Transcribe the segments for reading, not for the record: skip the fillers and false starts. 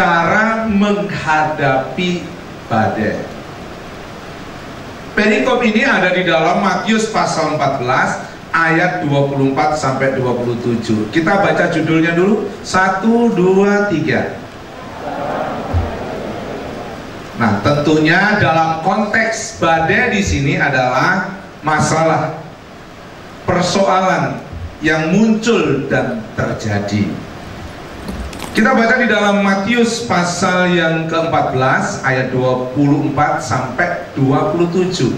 cara menghadapi badai. Perikop ini ada di dalam Matius pasal 14 ayat 24 sampai 27. Kita baca judulnya dulu. 1, 2, 3. Nah, tentunya dalam konteks badai di sini adalah masalah, persoalan yang muncul dan terjadi. Kita baca di dalam Matius pasal yang ke-14 ayat 24 sampai 27.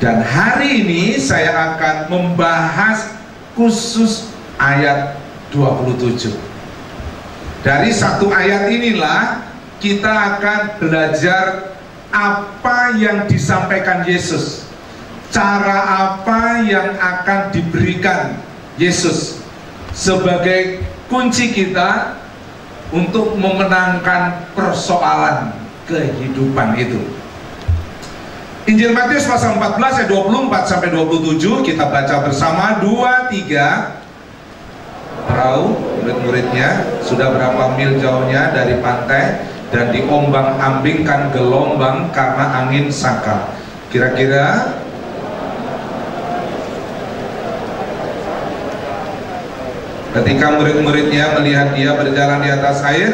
Dan hari ini saya akan membahas khusus ayat 27. Dari satu ayat inilah kita akan belajar apa yang disampaikan Yesus, cara apa yang akan diberikan Yesus sebagai kunci kita untuk memenangkan persoalan kehidupan itu. Injil Matius pasal 14 ayat 24 sampai 27 kita baca bersama. 2, 3. Perahu murid-muridnya sudah berapa mil jauhnya dari pantai dan diombang-ambingkan gelombang karena angin saka. Kira-kira ketika murid-muridnya melihat dia berjalan di atas air,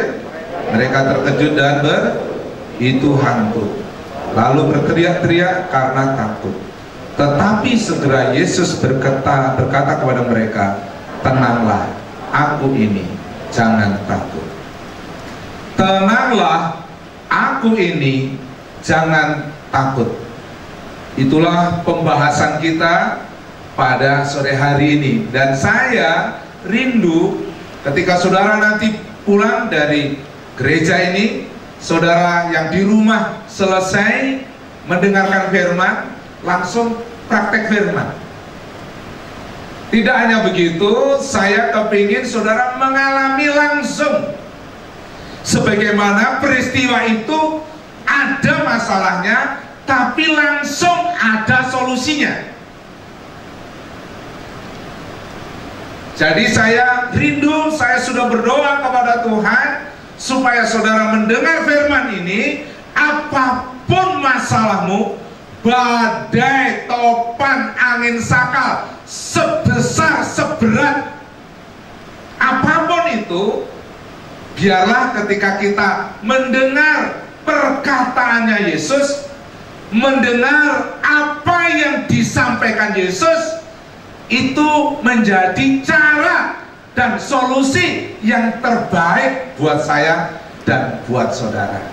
mereka terkejut dan itu hantu, lalu berteriak-teriak karena takut. Tetapi segera Yesus berkata kepada mereka, "Tenanglah, aku ini, jangan takut." Tenanglah, aku ini, jangan takut. Itulah pembahasan kita pada sore hari ini. Dan saya rindu ketika saudara nanti pulang dari gereja ini, saudara yang di rumah selesai mendengarkan firman, langsung praktek firman. Tidak hanya begitu, saya kepingin saudara mengalami langsung sebagaimana peristiwa itu ada masalahnya, tapi langsung ada solusinya. Jadi saya rindu, saya sudah berdoa kepada Tuhan supaya saudara mendengar firman ini, apapun masalahmu, badai, topan, angin sakal, sebesar, seberat apapun itu, biarlah ketika kita mendengar perkataannya Yesus, mendengar apa yang disampaikan Yesus, itu menjadi cara dan solusi yang terbaik buat saya dan buat saudara.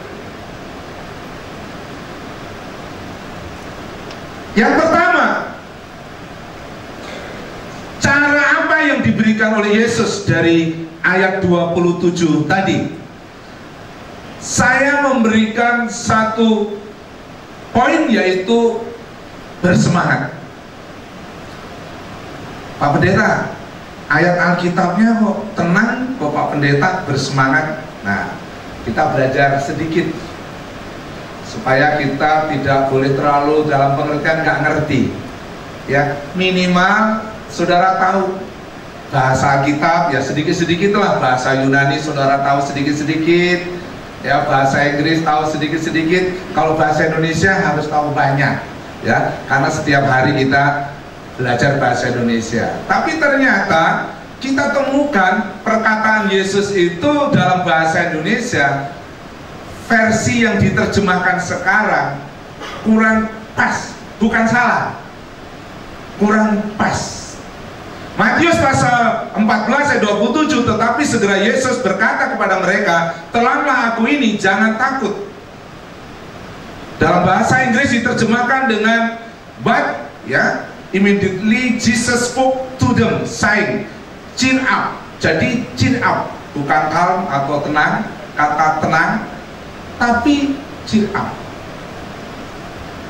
Yang pertama, cara apa yang diberikan oleh Yesus dari ayat 27 tadi? Saya memberikan satu poin, yaitu bersemangat. Pak Pendeta, ayat Alkitabnya kok tenang, kok Pak Pendeta bersemangat. Nah, kita belajar sedikit supaya kita tidak boleh terlalu dalam pengertian nggak ngerti. Ya, minimal saudara tahu bahasa Alkitab, ya sedikit-sedikit lah. Bahasa Yunani saudara tahu sedikit-sedikit. Ya, bahasa Inggris tahu sedikit-sedikit. Kalau bahasa Indonesia harus tahu banyak. Ya, karena setiap hari kita belajar bahasa Indonesia. Tapi ternyata kita temukan perkataan Yesus itu dalam bahasa Indonesia versi yang diterjemahkan sekarang kurang pas. Bukan salah, kurang pas. Matius pasal 14 ayat 27, tetapi segera Yesus berkata kepada mereka, "Tenanglah, aku ini, jangan takut." Dalam bahasa Inggris diterjemahkan dengan "but", ya, immediately Jesus spoke to them, saying, "Chin up." Jadi chin up, bukan calm atau tenang, kata tenang, tapi chin up.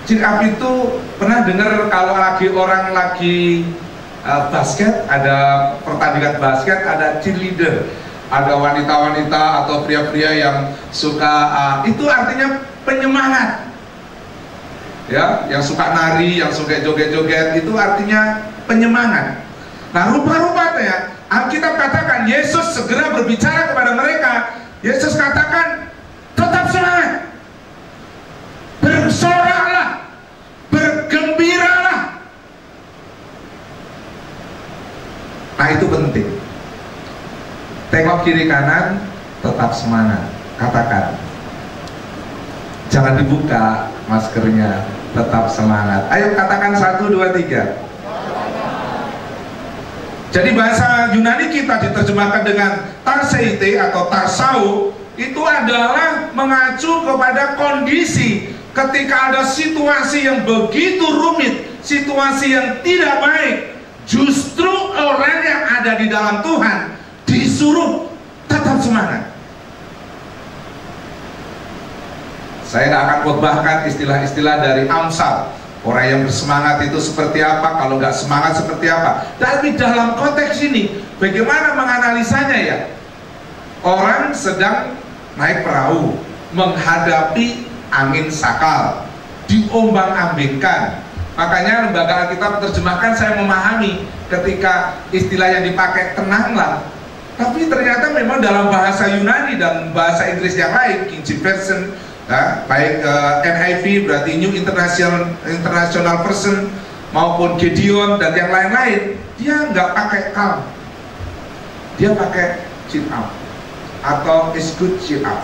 Chin up itu pernah dengar kalau lagi orang lagi basket, ada pertandingan basket, ada cheerleader, ada wanita-wanita atau pria-pria yang suka, itu artinya penyemangat. Ya, yang suka nari, yang suka joget-joget, itu artinya penyemangat. Nah, rupa-rupanya Alkitab katakan Yesus segera berbicara kepada mereka, Yesus katakan, tetap semangat, bersoraklah, bergembiralah. Nah, itu penting. Tengok kiri kanan, tetap semangat. Katakan, jangan dibuka maskernya, tetap semangat. Ayo katakan 1, 2, 3. Jadi bahasa Yunani kita diterjemahkan dengan tarseite atau tarsau, itu adalah mengacu kepada kondisi ketika ada situasi yang begitu rumit, situasi yang tidak baik. Justru orang yang ada di dalam Tuhan disuruh tetap semangat. Saya tidak akan khotbahkan istilah-istilah dari Amsal. Orang yang bersemangat itu seperti apa, kalau nggak semangat seperti apa. Tapi dalam konteks ini, bagaimana menganalisanya ya? Orang sedang naik perahu, menghadapi angin sakal, diombang-ambingkan. Makanya lembaga Alkitab terjemahkan, saya memahami ketika istilah yang dipakai tenanglah. Tapi ternyata memang dalam bahasa Yunani dan bahasa Inggris yang lain, King James Version, nah, baik NIV berarti New International Version maupun Gideon dan yang lain-lain, dia nggak pakai calm, dia pakai chill out atau is good chill out.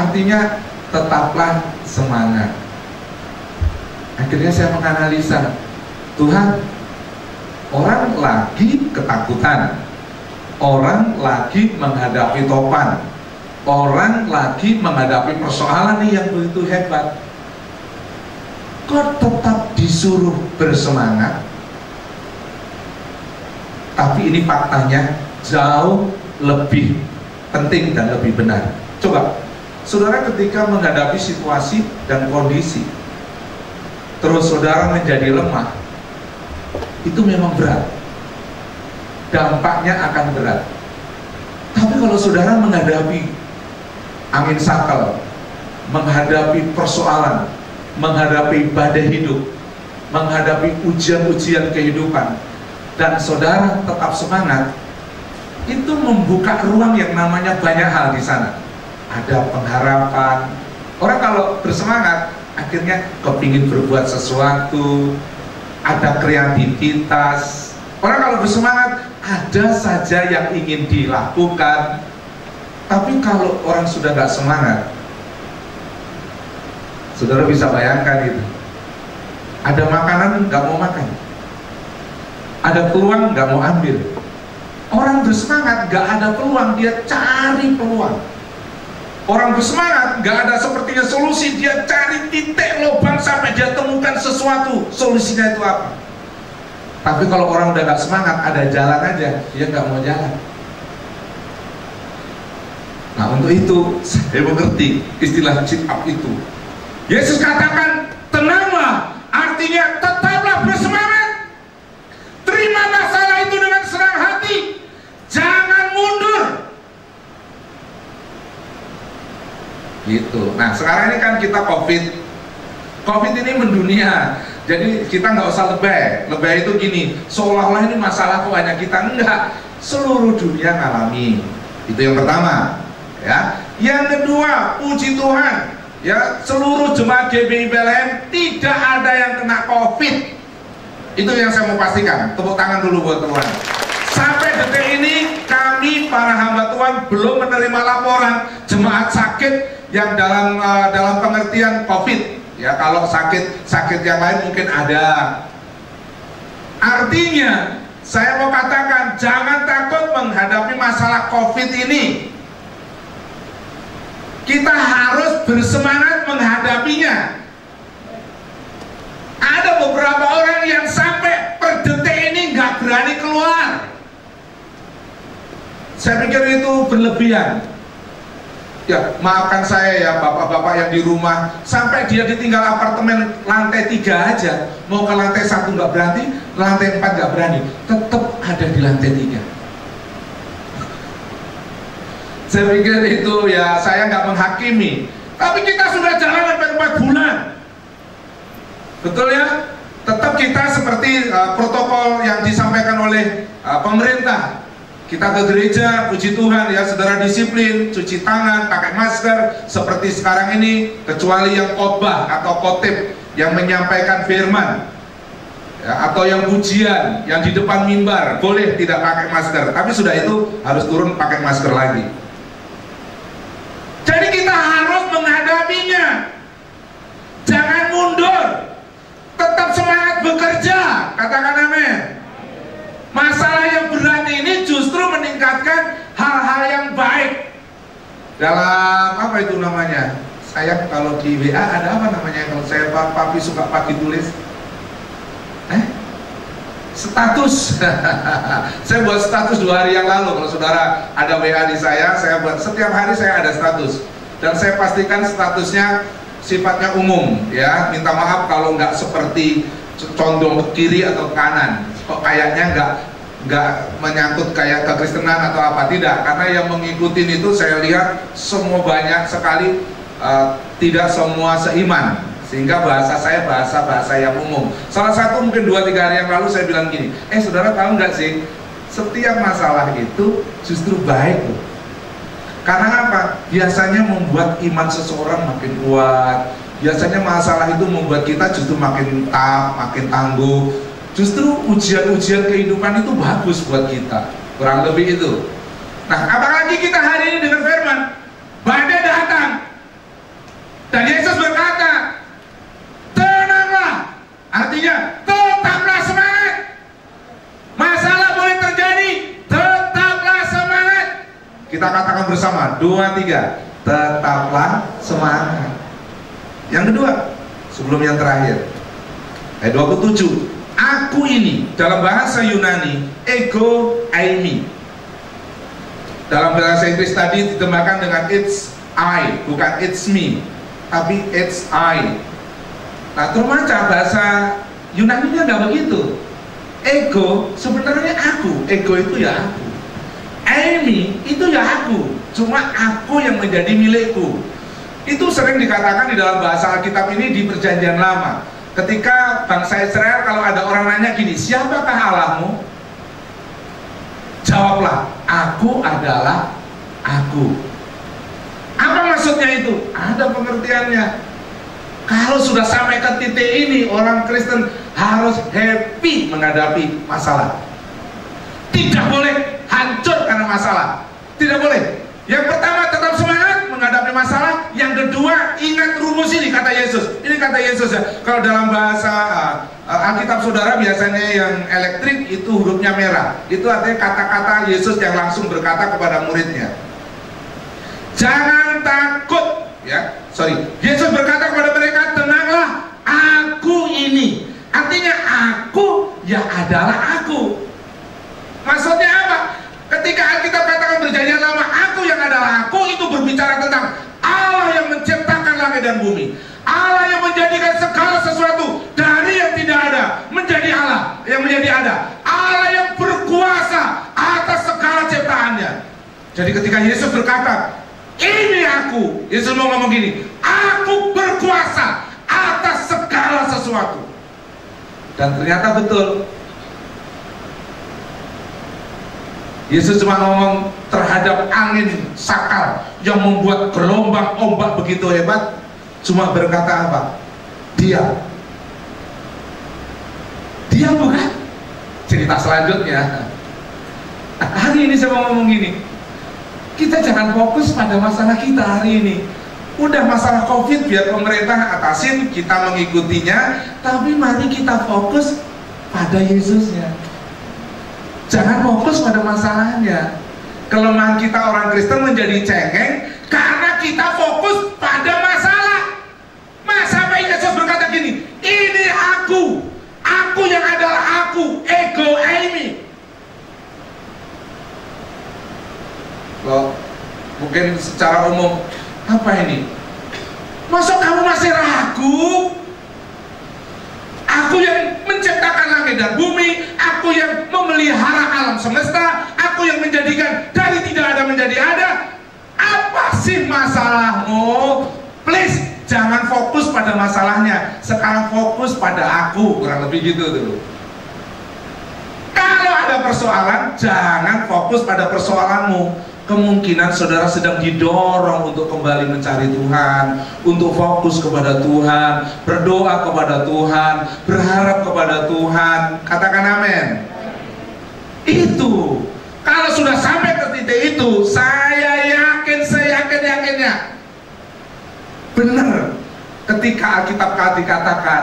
Artinya tetaplah semangat. Akhirnya saya menganalisa, Tuhan, orang lagi ketakutan, orang lagi menghadapi topan, orang lagi menghadapi persoalan yang begitu hebat, kok tetap disuruh bersemangat? Tapi ini faktanya jauh lebih penting dan lebih benar. Coba, saudara ketika menghadapi situasi dan kondisi, terus saudara menjadi lemah, itu memang berat. Dampaknya akan berat. Tapi kalau saudara menghadapi angin sakal, menghadapi persoalan, menghadapi badai hidup, menghadapi ujian-ujian kehidupan, dan saudara tetap semangat, itu membuka ruang yang namanya banyak hal di sana. Ada pengharapan. Orang kalau bersemangat, akhirnya kepingin berbuat sesuatu, ada kreativitas. Orang kalau bersemangat, ada saja yang ingin dilakukan. Tapi kalau orang sudah nggak semangat, saudara bisa bayangkan itu. Ada makanan nggak mau makan, ada peluang nggak mau ambil. Orang bersemangat nggak ada peluang, dia cari peluang. Orang bersemangat nggak ada sepertinya solusi, dia cari titik lubang sampai dia temukan sesuatu. Solusinya itu apa? Tapi kalau orang udah nggak semangat, ada jalan aja, dia nggak mau jalan. Nah, untuk itu saya mengerti istilah cheat up itu. Yesus katakan, tenanglah, artinya tetaplah bersemangat, terima masalah itu dengan senang hati, jangan mundur gitu. Nah, sekarang ini kan kita COVID ini mendunia, jadi kita nggak usah lebay itu gini, seolah-olah ini masalah kok hanya kita. Enggak, seluruh dunia ngalami. Itu yang pertama. Ya, yang kedua, puji Tuhan, ya, seluruh jemaat GBI BLM tidak ada yang kena COVID. Itu yang saya mau pastikan. Tepuk tangan dulu buat Tuhan. Sampai detik ini kami para hamba Tuhan belum menerima laporan jemaat sakit yang dalam pengertian COVID. Ya, kalau sakit yang lain mungkin ada. Artinya, saya mau katakan, jangan takut menghadapi masalah COVID ini. Kita harus bersemangat menghadapinya. Ada beberapa orang yang sampai per detik ini nggak berani keluar. Saya pikir itu berlebihan. Ya, maafkan saya ya bapak-bapak yang di rumah, sampai dia ditinggal apartemen lantai 3 aja, mau ke lantai 1 nggak berani, lantai 4 nggak berani, tetap ada di lantai 3. Saya pikir itu ya, saya nggak menghakimi. Tapi kita sudah jalan sampai 4 bulan, betul ya? Tetap kita seperti protokol yang disampaikan oleh pemerintah. Kita ke gereja, puji Tuhan ya saudara, disiplin, cuci tangan, pakai masker seperti sekarang ini, kecuali yang khotbah atau khotib yang menyampaikan firman ya, atau yang pujian yang di depan mimbar boleh tidak pakai masker, tapi sudah itu harus turun pakai masker lagi. Jadi kita harus menghadapinya, jangan mundur, tetap semangat bekerja. Katakan amin. Masalah yang berat ini justru meningkatkan hal-hal yang baik dalam apa itu namanya. Saya kalau di WA ada apa namanya, kalau saya papi suka pagi tulis status. Saya buat status 2 hari yang lalu. Kalau saudara ada WA di saya buat setiap hari saya ada status, dan saya pastikan statusnya sifatnya umum ya. Minta maaf kalau nggak seperti condong ke kiri atau ke kanan, kok kayaknya nggak menyangkut kayak kekristenan atau apa, tidak, karena yang mengikuti itu saya lihat semua banyak sekali, tidak semua seiman, sehingga bahasa saya bahasa yang umum. Salah satu mungkin 2-3 hari yang lalu saya bilang gini, saudara tahu nggak sih, setiap masalah itu justru baik loh. Karena apa? Biasanya membuat iman seseorang makin kuat, biasanya masalah itu membuat kita justru makin tetap, makin tangguh. Justru ujian-ujian kehidupan itu bagus buat kita, kurang lebih itu. Nah, apalagi kita hari ini dengar firman, badai datang, dan Yesus berkata, tenanglah, artinya tetaplah semangat. Masalah boleh terjadi, tetaplah semangat. Kita katakan bersama, 2, 3, tetaplah semangat. Yang kedua, sebelum yang terakhir, ayat 27, aku ini, dalam bahasa Yunani ego aimi, dalam bahasa Inggris tadi ditembahkan dengan it's I, bukan it's me, tapi it's I. Nah termaca bahasa Yunani nya nggak begitu. Ego sebenarnya aku, ego itu ya aku, aimi itu ya aku, cuma aku yang menjadi milikku. Itu sering dikatakan di dalam bahasa Alkitab ini di Perjanjian Lama. Ketika bangsa Israel kalau ada orang nanya gini, siapakah Allahmu? Jawablah, aku adalah aku. Apa maksudnya itu? Ada pengertiannya. Kalau sudah sampai ke titik ini, orang Kristen harus happy menghadapi masalah. Tidak boleh hancur karena masalah. Tidak boleh. Yang pertama, tetap semangat menghadapi masalah. Yang kedua, ingat rumus ini, kata Yesus. Ini kata Yesus ya. Kalau dalam bahasa Alkitab saudara biasanya yang elektrik itu hurufnya merah. Itu artinya kata-kata Yesus yang langsung berkata kepada muridnya. Jangan takut, ya. Yesus berkata kepada mereka, tenanglah, aku ini. Artinya aku ya adalah aku. Maksudnya apa? Ketika Alkitab katakan Perjanjian Lama, aku yang adalah aku, itu berbicara tentang Allah yang menciptakan langit dan bumi, Allah yang menjadikan segala sesuatu dari yang tidak ada menjadi Allah, yang menjadi ada, Allah yang berkuasa atas segala ciptaannya. Jadi ketika Yesus berkata, ini aku, Yesus mau ngomong gini, aku berkuasa atas segala sesuatu. Dan ternyata betul, Yesus cuma ngomong terhadap angin sakal yang membuat gelombang ombak begitu hebat, cuma berkata apa? Dia. Dia bukan? Cerita selanjutnya. Hari ini saya mau ngomong gini, kita jangan fokus pada masalah kita hari ini. Udah masalah COVID biar pemerintah atasin, kita mengikutinya, tapi mari kita fokus pada Yesusnya. Jangan fokus pada masalahnya. Kelemahan kita orang Kristen menjadi cengeng karena kita fokus pada masalah. Sampai Yesus berkata gini, ini aku yang adalah aku, ego aimi. Loh, mungkin secara umum apa ini? Masa kamu masih ragu? Aku yang menciptakan langit dan bumi, aku yang memelihara alam semesta, aku yang menjadikan dari tidak ada menjadi ada. Apa sih masalahmu? Please, jangan fokus pada masalahnya. Sekarang fokus pada aku, kurang lebih gitu tuh. Kalau ada ada persoalan, jangan fokus pada persoalanmu. Kemungkinan saudara sedang didorong untuk kembali mencari Tuhan, untuk fokus kepada Tuhan, berdoa kepada Tuhan, berharap kepada Tuhan. Katakan amin. Itu kalau sudah sampai ke titik itu, saya yakin, seyakin-yakinnya benar ketika Alkitab katakan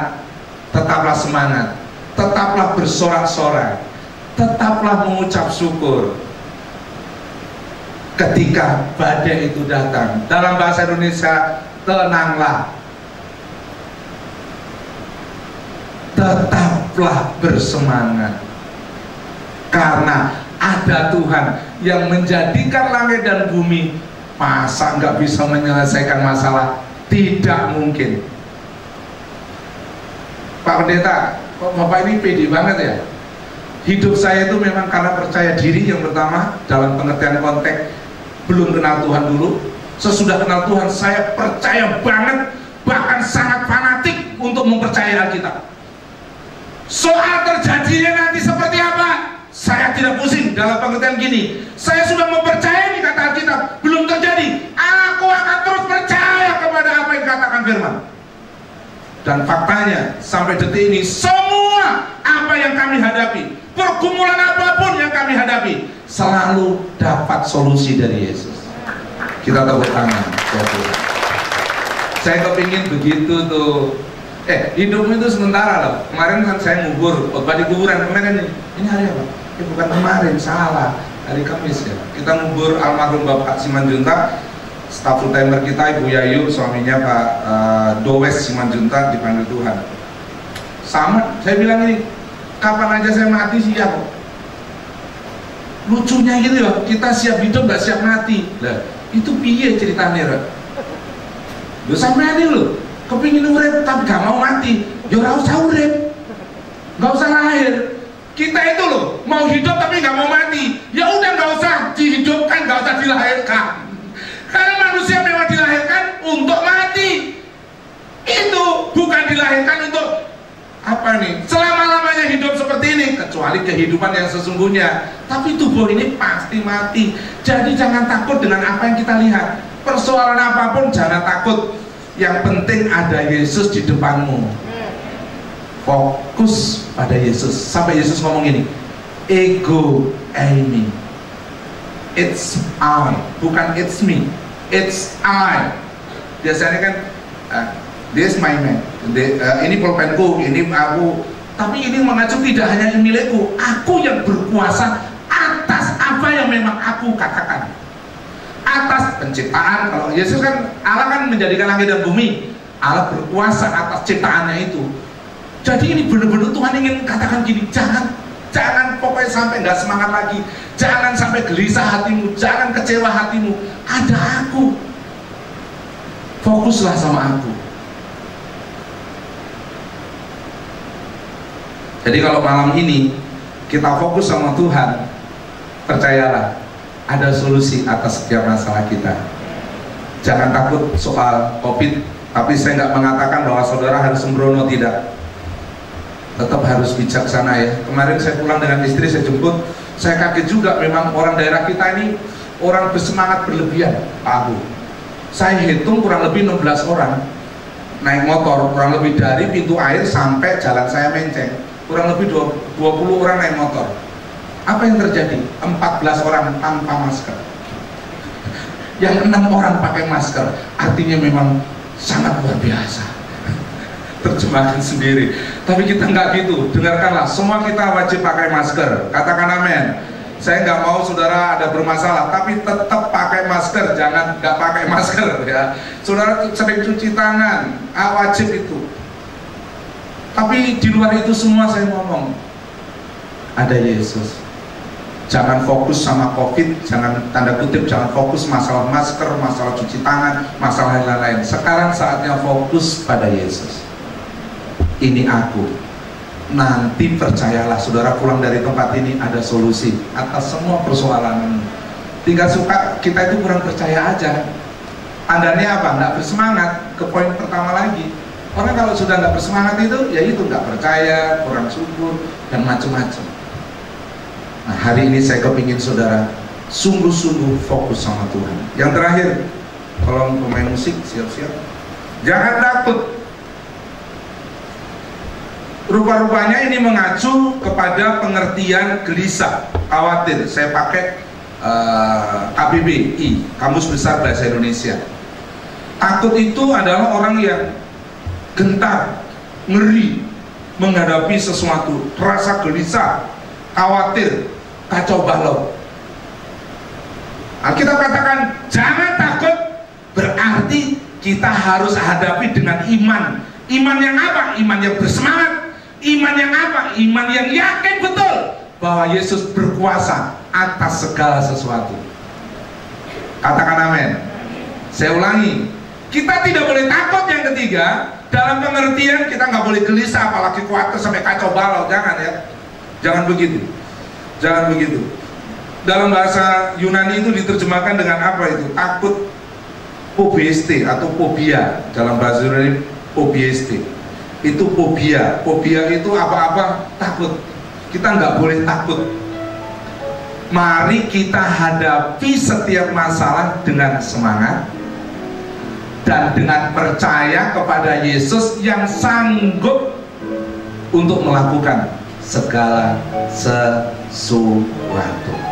tetaplah semangat, tetaplah bersorak-sorai, tetaplah mengucap syukur ketika badai itu datang. Dalam bahasa Indonesia, tenanglah, tetaplah bersemangat, karena ada Tuhan yang menjadikan langit dan bumi. Masa nggak bisa menyelesaikan masalah? Tidak mungkin. Pak Pendeta, kok Bapak ini pede banget ya? Hidup saya itu memang karena percaya diri yang pertama, dalam pengertian konteks belum kenal Tuhan dulu. Sesudah kenal Tuhan, saya percaya banget, bahkan sangat fanatik untuk mempercayai Alkitab. Soal terjadinya nanti seperti apa, saya tidak pusing. Dalam pengertian gini, saya sudah mempercayai kata Alkitab, belum terjadi, aku akan terus percaya kepada apa yang katakan firman. Dan faktanya sampai detik ini, semua apa yang kami hadapi, pergumulan apapun yang kami hadapi, selalu dapat solusi dari Yesus. Kita tepuk tangan. Saya kepingin begitu tuh. Hidupmu itu sementara loh. Kemarin kan saya ngubur, khotbah di kuburan kemarin. Ini hari apa? Bukan kemarin, salah, hari Kamis ya. Kita ngubur almarhum Bapak Simanjuntak, staf full-timer kita, Ibu Yayu, suaminya Pak Dowes Simanjuntak, dipanggil Tuhan. Sama, saya bilang ini, kapan aja saya mati siap. Lucunya gitu ya, kita siap hidup gak siap mati. Lah, itu piye ceritanya ya? Loh sampai ini loh, kepingin urip tapi gak mau mati, ya gak usah urip, gak usah lahir. Kita itu loh mau hidup tapi gak mau mati, ya udah gak usah dihidupkan, gak usah dilahirkan, karena manusia memang dilahirkan untuk mati. Itu bukan dilahirkan untuk apa nih selama-lamanya hidup seperti ini, kecuali kehidupan yang sesungguhnya. Tapi tubuh ini pasti mati, jadi jangan takut dengan apa yang kita lihat. Persoalan apapun jangan takut, yang penting ada Yesus di depanmu. Fokus pada Yesus. Sampai Yesus ngomong ini, ego eimi, it's I. Bukan it's me, it's I. Biasanya kan this my man, ini pulpenku, ini aku. Tapi ini mengacu tidak hanya milikku, aku yang berkuasa atas apa yang memang aku katakan, atas penciptaan. Kalau Yesus kan, Allah kan menjadikan langit dan bumi, Allah berkuasa atas ciptaannya itu. Jadi ini benar-benar Tuhan ingin katakan gini, jangan pokoknya sampai nggak semangat lagi, jangan sampai gelisah hatimu, jangan kecewa hatimu, ada aku, fokuslah sama aku. Jadi kalau malam ini kita fokus sama Tuhan, percayalah ada solusi atas setiap masalah kita. Jangan takut soal COVID, tapi saya nggak mengatakan bahwa saudara harus sembrono, tidak. Tetap harus bijaksana ya. Kemarin saya pulang dengan istri, saya jemput, saya kaget juga, memang orang daerah kita ini orang bersemangat berlebihan. Aku, saya hitung kurang lebih 16 orang naik motor, kurang lebih dari pintu air sampai jalan saya Menceng, kurang lebih 20 orang naik motor. Apa yang terjadi? 14 orang tanpa masker, yang 6 orang pakai masker. Artinya memang sangat luar biasa, terjemahan sendiri. Tapi kita nggak gitu. Dengarkanlah, semua kita wajib pakai masker. Katakan amin. Saya nggak mau saudara ada bermasalah, tapi tetap pakai masker. Jangan nggak pakai masker ya. Saudara sering cuci tangan, wajib itu. Tapi di luar itu semua saya ngomong, ada Yesus. Jangan fokus sama COVID, jangan tanda kutip, jangan fokus masalah masker, masalah cuci tangan, masalah yang lain-lain. Sekarang saatnya fokus pada Yesus. Ini aku. Nanti percayalah, saudara pulang dari tempat ini ada solusi atas semua persoalan. Tinggal suka kita itu kurang percaya aja. Tandanya apa? Nggak bersemangat. Ke poin pertama lagi. Orang kalau sudah nggak bersemangat itu, ya itu nggak percaya, kurang syukur dan macam-macam. Nah, hari ini saya kepingin saudara sungguh-sungguh fokus sama Tuhan. Yang terakhir, kalau pemain musik siap-siap, jangan takut. Rupa-rupanya ini mengacu kepada pengertian gelisah, khawatir. Saya pakai KBBI, Kamus Besar Bahasa Indonesia. Takut itu adalah orang yang gentar, ngeri menghadapi sesuatu, rasa gelisah, khawatir, kacau balau. Alkitab katakan, jangan takut, berarti kita harus hadapi dengan iman. Iman yang apa? Iman yang bersemangat. Iman yang apa? Iman yang yakin betul bahwa Yesus berkuasa atas segala sesuatu. Katakan amin. Saya ulangi, kita tidak boleh takut. Yang ketiga, dalam pengertian kita nggak boleh gelisah, apalagi khawatir sampai kacau balau. Jangan ya, jangan begitu, jangan begitu. Dalam bahasa Yunani itu diterjemahkan dengan apa itu? Takut, PBST atau fobia. Dalam bahasa Yunani PBST itu fobia. Fobia itu apa-apa takut. Kita nggak boleh takut. Mari kita hadapi setiap masalah dengan semangat dan dengan percaya kepada Yesus yang sanggup untuk melakukan segala sesuatu.